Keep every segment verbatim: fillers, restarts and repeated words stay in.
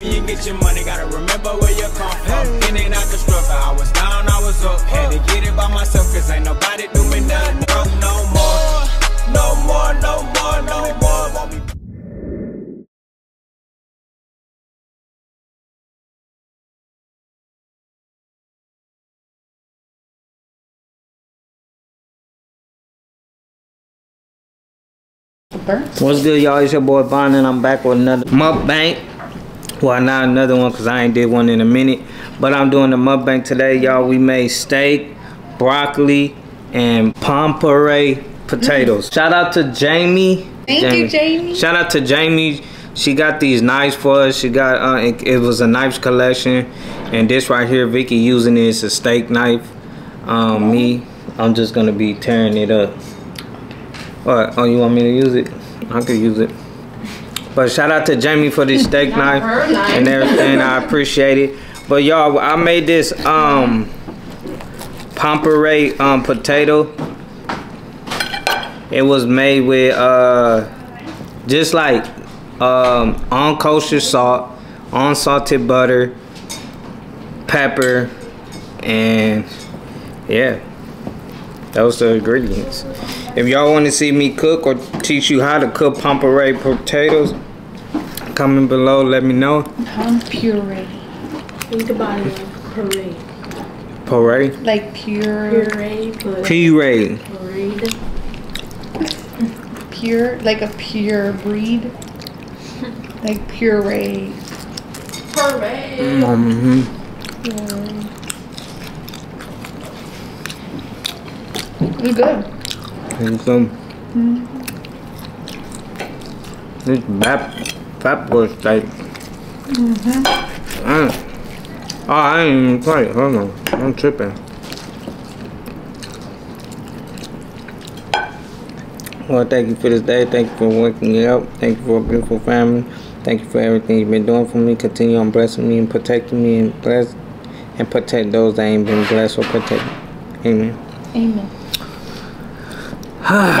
You get your money, gotta remember where you come from. In and out the struggle, I was down, I was up. Had to get it by myself, cause ain't nobody do me nothing. No more, no more, no more, no more. Won't be What's good, y'all? It's your boy Bond, and I'm back with another mukbang. Well, not another one, because I ain't did one in a minute. But I'm doing the mukbang today, y'all. We made steak, broccoli, and pommes purée potatoes. Mm. Shout out to Jamie. Thank Jamie. you, Jamie. Shout out to Jamie. She got these knives for us. She got, uh, it, it was a knives collection. And this right here, Vicky using it as a steak knife. Um, me, I'm just going to be tearing it up. What? Oh, you want me to use it? I could use it. But shout out to Jamie for this steak knife, knife and everything. I appreciate it. But y'all, I made this um pommes purée um potato. It was made with uh just like um on kosher salt, on salted butter, pepper, and yeah. Those are the ingredients. If y'all want to see me cook or teach you how to cook pommes purée potatoes, comment below, let me know. Pommes purée. Think about it. Purée. Purée? Like pure. Purée. Purée. Purée. Pure, like a pure breed. Like purée. Purée. Mm-hmm. Yeah. It's good. It's good. Mm-hmm. This bap, bap goes tight. Mm-hmm. Mm. Oh, I ain't even quite. Hold on. I'm tripping. Well, thank you for this day. Thank you for working it out. Thank you for a beautiful family. Thank you for everything you've been doing for me. Continue on blessing me and protecting me and bless and protect those that ain't been blessed or protected. Amen. Amen. I'm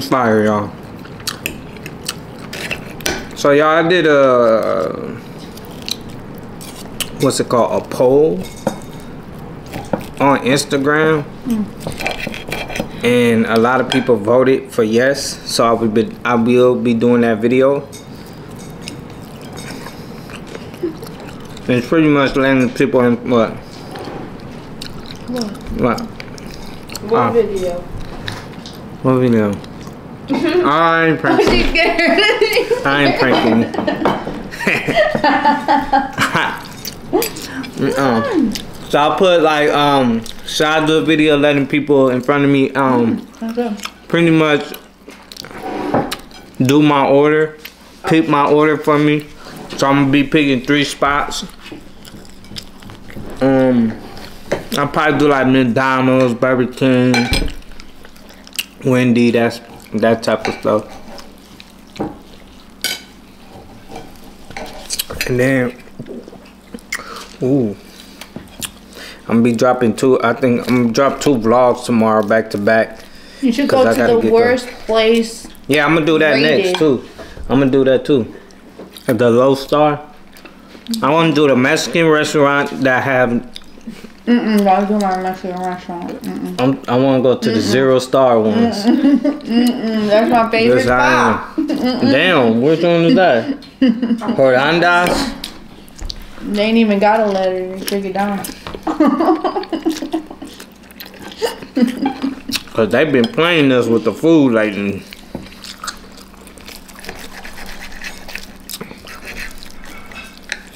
fire, y'all. So y'all, I did a what's it called? A poll on Instagram, mm. and a lot of people voted for yes. So I will be I will be doing that video. It's pretty much letting people in what? What? What? What uh, video? What video? I ain't pranking. Oh, she's scared. I ain't pranking. um, so I put like um, so I do a video letting people in front of me um, okay. pretty much do my order, pick my order for me. So I'm gonna be picking three spots. Um, I'll probably do like McDonald's, Burger King, Wendy, that's that type of stuff. And then, ooh, I'm gonna be dropping two. I think I'm gonna drop two vlogs tomorrow back to back. You should go to the worst them. place. Yeah, I'm gonna do that rated. next too. I'm gonna do that too. At the Low Star. I want to do the Mexican restaurant that have. Mm-mm, that was my Mexican restaurant. Mm-mm. I'm, I want to go to Mm-mm. the Zero Star ones. Mm-mm. Mm-mm. That's my favorite spot. Damn, which one is that? Horandas? They ain't even got a letter. You took it down. Because they've been playing us with the food lately.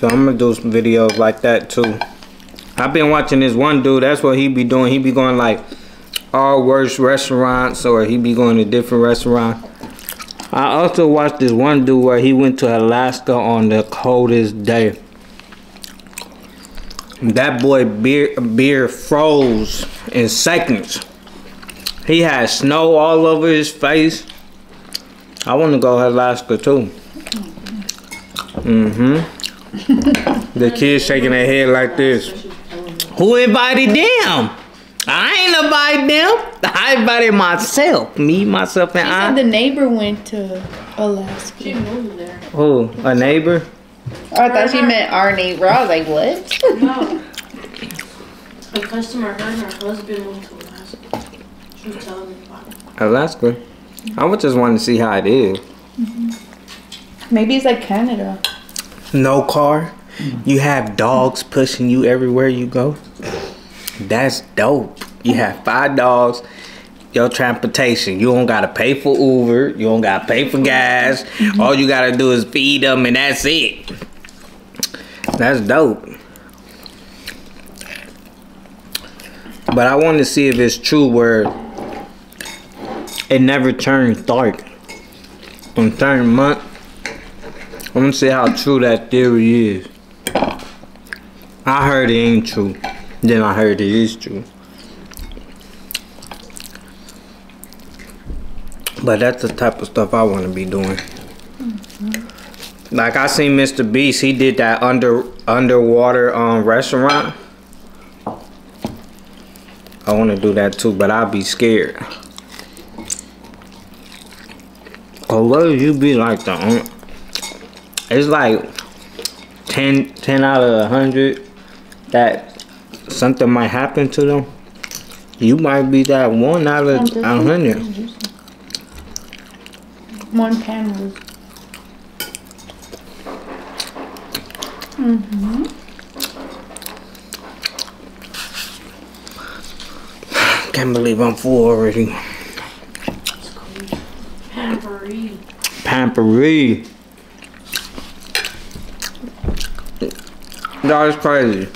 So I'm gonna do some videos like that too. I've been watching this one dude. That's what he be doing. He be going like all worst restaurants, or he be going to different restaurants. I also watched this one dude where he went to Alaska on the coldest day. That boy beer beer froze in seconds. He had snow all over his face. I want to go to Alaska too. Mm-hmm. The kids shaking their head like this. Who invited them? I ain't gonna buy them. I bought it myself. Me, myself, and she I. Said the neighbor went to Alaska. She moved there. Oh, a neighbor? Oh, I thought she meant our neighbor. I was like, what? No. A customer heard her husband moved to Alaska. She was telling me about it. Alaska? Mm-hmm. I would just want to see how it is. Mm-hmm. Maybe it's like Canada. No car. Mm-hmm. You have dogs pushing you everywhere you go. That's dope. You have five dogs, your transportation. You don't gotta pay for Uber. You don't gotta pay for gas. Mm-hmm. All you gotta do is feed them and that's it. That's dope. But I wanted to see if it's true where it never turns dark. On certain month. I'm gonna see how true that theory is. I heard it ain't true. Then I heard it is true. But that's the type of stuff I want to be doing. Mm-hmm. Like I seen Mister Beast, he did that under underwater um, restaurant. I want to do that too, but I'll be scared. Cause what if you be like the? It's like ten, ten out of a hundred that. Something might happen to them. You might be that one out of a hundred. One panel. Mm-hmm. Can't believe I'm full already. Pampery. Pampery. That is crazy.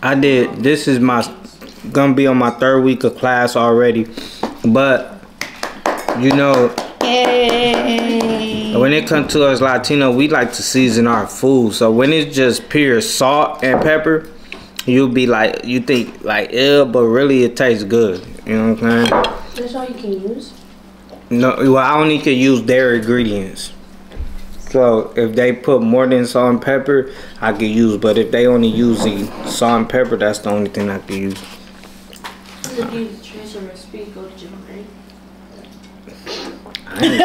I did, this is my, gonna be on my third week of class already, but, you know, yay. When it comes to us Latino, we like to season our food, so when it's just pure salt and pepper, you'll be like, you think like, ew, but really it tastes good, you know what I'm saying? That's all you can use? No, well, I only can use their ingredients. So if they put more than salt and pepper, I could use. But if they only use the salt and pepper, that's the only thing I could use. If you change the recipe, go to Jamie. Who was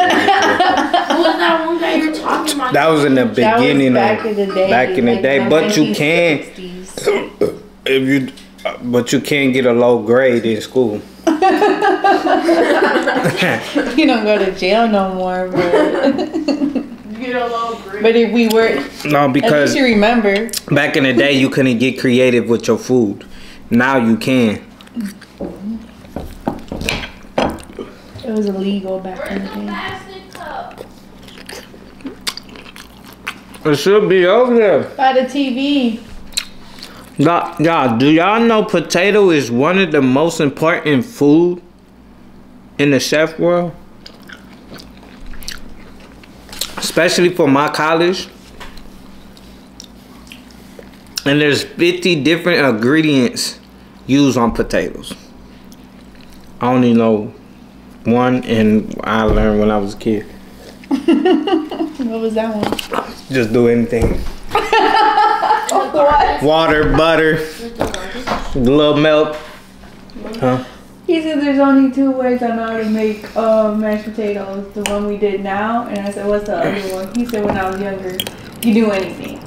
that one guy you were talking about? That was in the beginning of back in the day. Back in the day, but you can if you, but you can get a low grade in school. You don't go to jail no more, but. But if we were, no, because you remember back in the day you couldn't get creative with your food. Now you can. It was illegal back in the day. It should be over there by the T V. Y'all, do y'all know potato is one of the most important food in the chef world? Especially for my college. And there's fifty different ingredients used on potatoes. I only know one, and I learned when I was a kid. What was that one? Just do anything. Water, butter, a little milk. Huh? He said there's only two ways I know how to make uh, mashed potatoes. The one we did now, and I said, what's the other one? He said, when I was younger, you do anything.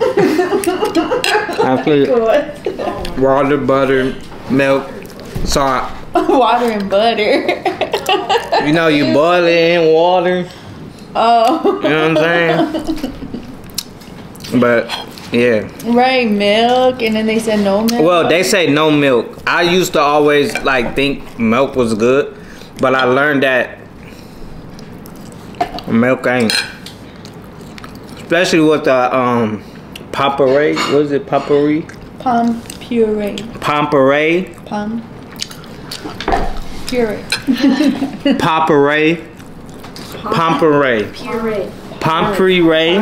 I put water, butter, milk, salt. Water and butter. You know, you boil it in water. Oh. You know what I'm saying? But... yeah. Right, milk, and then they said no milk. Well, they say no milk. I used to always like think milk was good, but I learned that milk ain't. Especially with the um, pommes purée. What is it, pommes purée? Pommes purée. Pommes purée. Pommes purée. Pommes purée. Pommes purée. Pommes purée.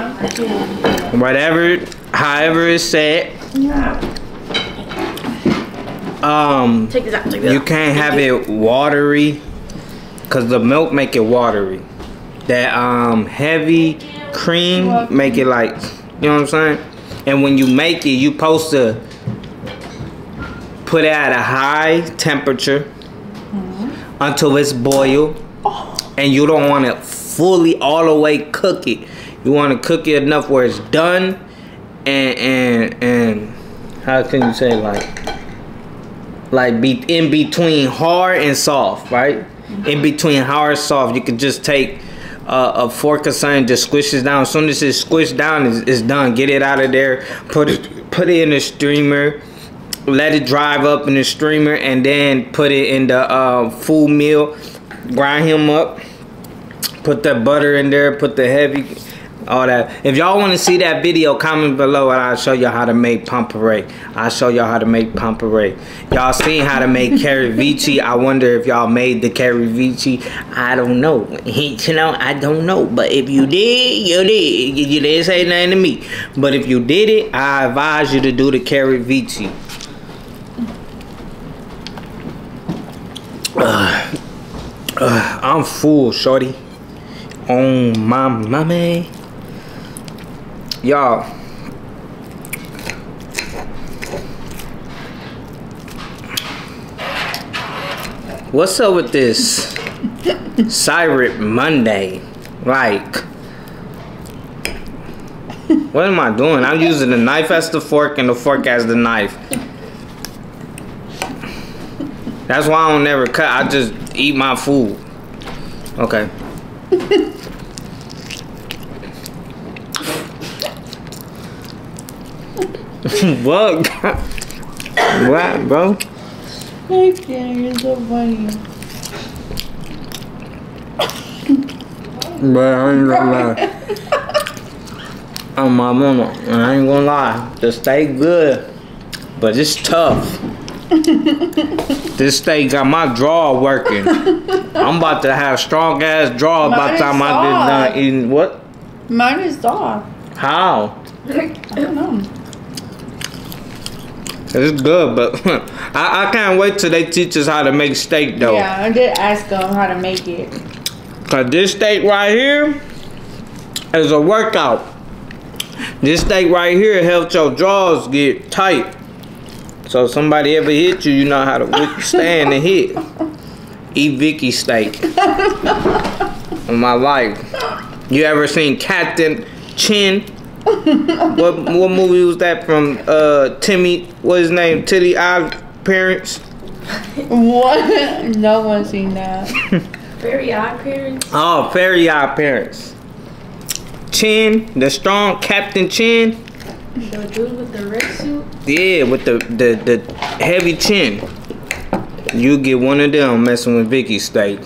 Whatever. However it's said, yeah. um, take this out, take this you can't out. Have it watery, cause the milk make it watery. That um heavy cream make it like, you know what I'm saying. And when you make it, you supposed to put it at a high temperature mm-hmm. until it's boiled. Oh. And you don't want to fully all the way cook it. You want to cook it enough where it's done and and and how can you say like like be in between hard and soft, right? In between hard and soft, you could just take a, a fork or something, just squish it down. As soon as it's squished down, it's, it's done. Get it out of there. Put it put it in the steamer. Let it drive up in the steamer, and then put it in the uh, full meal. Grind him up. Put the butter in there. Put the heavy, all that. If y'all want to see that video, comment below, and I'll show y'all how to make pommes purée. I'll show y'all how to make pommes purée. Y'all seen how to make ceviche. I wonder if y'all made the ceviche. I don't know. You know, I don't know. But if you did, you did. You didn't say nothing to me. But if you did it, I advise you to do the ceviche. Uh, uh, I'm full, shorty. Oh my mommy. Y'all, what's up with this Syrup Monday? Like, what am I doing? I'm using the knife as the fork and the fork as the knife. That's why I don't never cut. I just eat my food. Okay. What? What, bro? I can't. You're so funny. But I ain't gonna lie. Oh my mama, I ain't gonna lie. The steak good, but it's tough. This steak got my jaw working. I'm about to have strong ass jaw by the time I did not eat. What? Mine is soft. How? I don't know. It's good, but I, I can't wait till they teach us how to make steak, though. Yeah, I did ask them how to make it. Cause this steak right here is a workout. This steak right here helps your jaws get tight. So if somebody ever hit you, you know how to withstand the hit. Eat Vicky steak. In my life. You ever seen Captain Chin? what what movie was that from? Uh, Timmy, what's his name? Fairy Odd Parents. What? No one's seen that. Fairy Odd Parents. Oh, Fairy Odd Parents. Chin, the strong Captain Chin. The dude with the red suit. Yeah, with the the the heavy chin. You get one of them messing with Vicky's steak.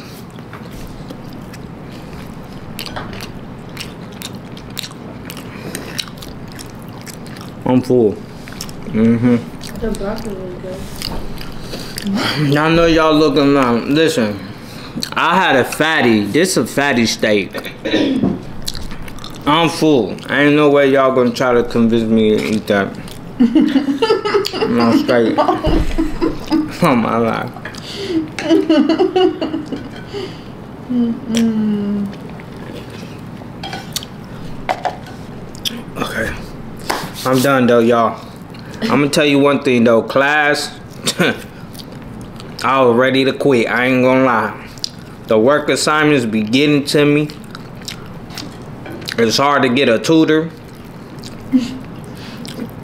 I'm full. Mm-hmm. The broccoli was good. Y'all know y'all looking long. Listen, I had a fatty. This a fatty steak. I'm full. I ain't no way y'all gonna try to convince me to eat that. No steak. Oh my God. Mm-mm. Okay. I'm done though, y'all. I'm gonna tell you one thing though, class. I was ready to quit. I ain't gonna lie. The work assignments be getting to me. It's hard to get a tutor.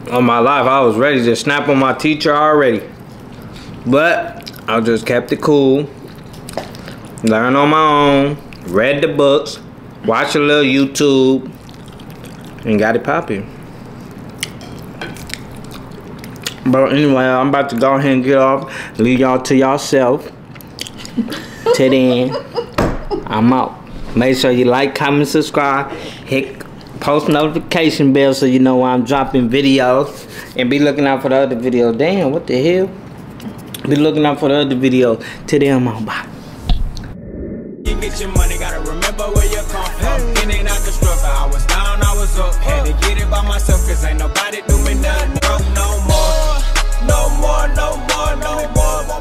On my life, I was ready to snap on my teacher already. But I just kept it cool. Learned on my own. Read the books. Watched a little YouTube. And got it popping. But anyway, I'm about to go ahead and get off. Leave y'all to yourself. Till then, I'm out. Make sure you like, comment, subscribe. Hit post notification bell so you know when I'm dropping videos. And be looking out for the other video. Damn, what the hell? Be looking out for the other video. Till then, I'm out. Bye. You get your money, gotta remember where you come from. It ain't out the struggle. I was down, I was up. Had to get it by myself, cause ain't nobody do me nothing. No more. No more, no more, no more.